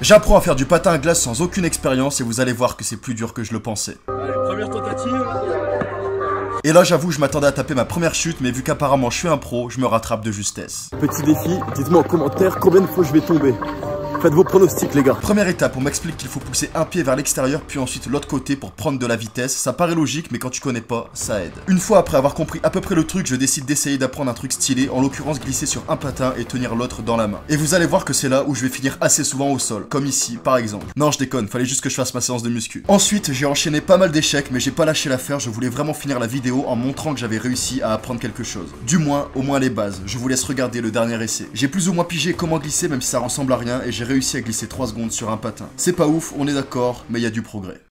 J'apprends à faire du patin à glace sans aucune expérience et vous allez voir que c'est plus dur que je le pensais. Allez, première tentative. Et là j'avoue je m'attendais à taper ma première chute, mais vu qu'apparemment je suis un pro, je me rattrape de justesse. Petit défi, dites-moi en commentaire combien de fois je vais tomber. Faites vos pronostics les gars. Première étape, on m'explique qu'il faut pousser un pied vers l'extérieur puis ensuite l'autre côté pour prendre de la vitesse. Ça paraît logique mais quand tu connais pas, ça aide. Une fois après avoir compris à peu près le truc, je décide d'essayer d'apprendre un truc stylé, en l'occurrence glisser sur un patin et tenir l'autre dans la main. Et vous allez voir que c'est là où je vais finir assez souvent au sol, comme ici par exemple. Non je déconne, fallait juste que je fasse ma séance de muscu. Ensuite j'ai enchaîné pas mal d'échecs mais j'ai pas lâché l'affaire, je voulais vraiment finir la vidéo en montrant que j'avais réussi à apprendre quelque chose. Du moins, au moins les bases. Je vous laisse regarder le dernier essai. J'ai plus ou moins pigé comment glisser même si ça ressemble à rien et j'ai réussi à glisser 3 secondes sur un patin. C'est pas ouf, on est d'accord, mais il y a du progrès.